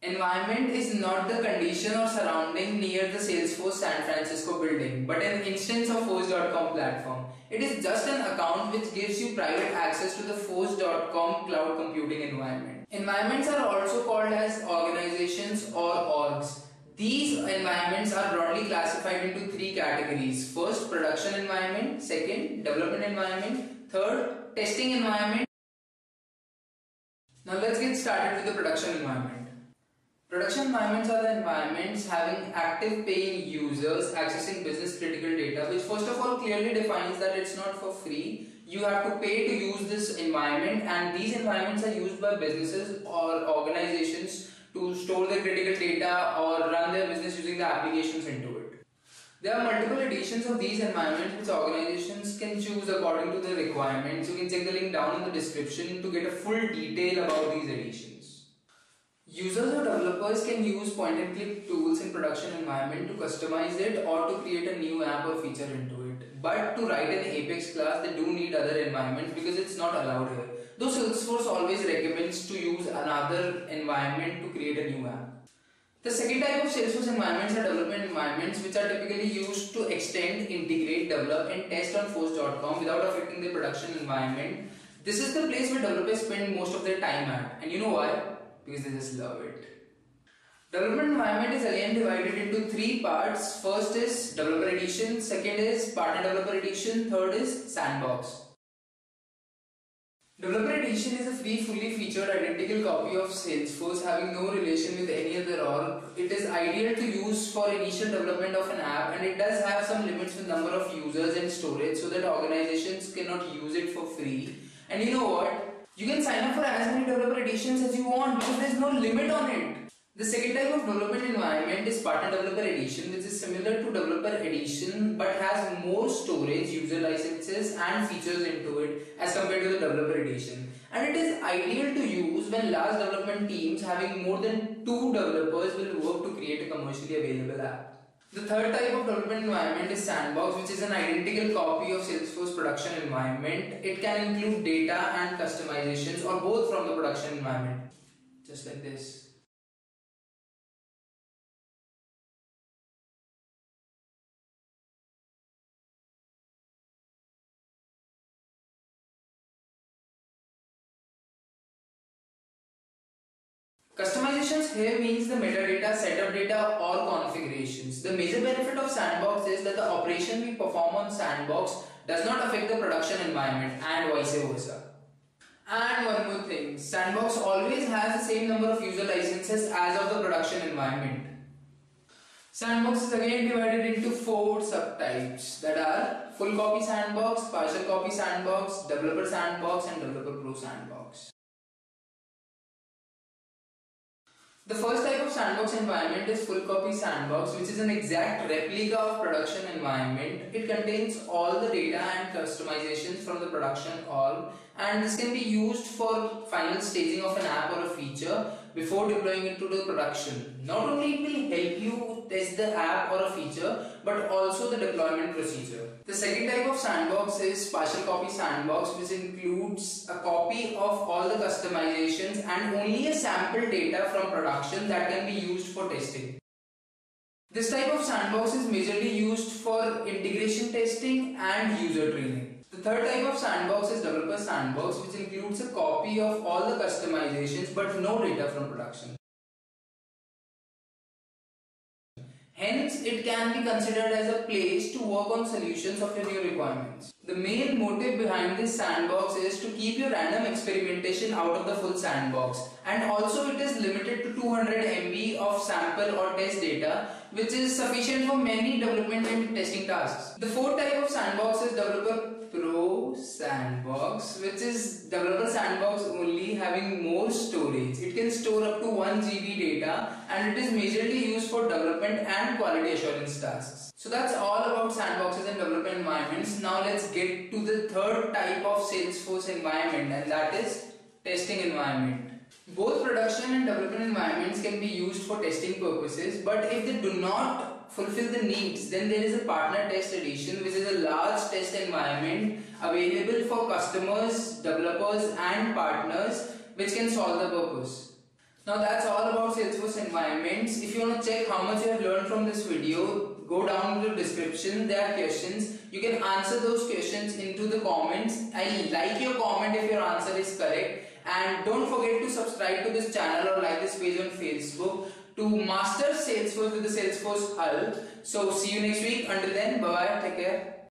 Environment is not the condition or surrounding near the Salesforce San Francisco building, but an instance of Force.com platform. It is just an account which gives you private access to the Force.com cloud computing environment. Environments are also called as organizations or orgs. These environments are broadly classified into three categories. First, production environment. Second, development environment. Third, testing environment. Now let's get started with the production environment. Production environments are the environments having active paying users accessing business critical data, which first of all clearly defines that it's not for free. You have to pay to use this environment, and these environments are used by businesses or organizations to store their critical data or run their business using the applications into it. There are multiple editions of these environments which organizations can choose according to their requirements. You can check the link down in the description to get a full detail about these editions. Users or developers can use point-and-click tools in production environment to customize it or to create a new app or feature into it. But to write an Apex class, they do need other environments because it's not allowed here. Though Salesforce always recommends to use another environment to create a new app. The second type of Salesforce environments are development environments, which are typically used to extend, integrate, develop and test on Force.com without affecting the production environment. This is the place where developers spend most of their time at, and you know why? Because they just love it. Development environment is again divided into three parts. First is Developer Edition, second is Partner Developer Edition, third is Sandbox. Developer Edition is a free, fully featured, identical copy of Salesforce having no relation with any other org. It is ideal to use for initial development of an app, and it does have some limits with number of users and storage so that organizations cannot use it for free. And you know what? You can sign up for as many developer editions as you want because there is no limit on it. The second type of development environment is Partner Developer Edition, which is similar to Developer Edition but has more storage, user licenses and features into it as compared to the Developer Edition. And it is ideal to use when large development teams having more than 2 developers will work to create a commercially available app. The third type of development environment is Sandbox, which is an identical copy of Salesforce production environment. It can include data and customizations or both from the production environment, just like this. Customizations here means the metadata, setup data or configurations. The major benefit of Sandbox is that the operation we perform on Sandbox does not affect the production environment and vice versa. And one more thing, Sandbox always has the same number of user licenses as of the production environment. Sandbox is again divided into 4 subtypes that are Full Copy Sandbox, Partial Copy Sandbox, Developer Sandbox and Developer Pro Sandbox. The first type of sandbox environment is Full Copy Sandbox, which is an exact replica of production environment. It contains all the data and customizations from the production org, and this can be used for final staging of an app or a feature before deploying it to the production. Not only it will help you test the app or a feature, but also the deployment procedure. The second type of sandbox is Partial Copy Sandbox, which includes a copy of all the customizations and only a sample data from production that can be used for testing. This type of sandbox is majorly used for integration testing and user training. The third type of sandbox is Developer Sandbox, which includes a copy of all the customizations but no data from production. Hence, it can be considered as a place to work on solutions of your new requirements. The main motive behind this sandbox is to keep your random experimentation out of the full sandbox, and also it is limited to 200 MB of sample or test data, which is sufficient for many development and testing tasks. The fourth type of sandbox is Developer Pro Sandbox, which is Developer Sandbox only having more storage. It can store up to 1 GB data and it is majorly used for development and quality assurance tasks. So that's all about sandboxes and development environments. Now let's get to the third type of Salesforce environment, and that is testing environment. Both production and development environments can be used for testing purposes, but if they do not fulfill the needs, then there is a Partner Test Edition, which is a large test environment available for customers, developers and partners, which can solve the purpose. Now that's all about Salesforce environments. If you want to check how much you have learned from this video, go down to the description. There are questions. You can answer those questions into the comments. I like your comment if your answer is correct. And don't forget to subscribe to this channel or like this page on Facebook to master Salesforce with the Salesforce Hulk. So see you next week. Until then, bye bye. Take care.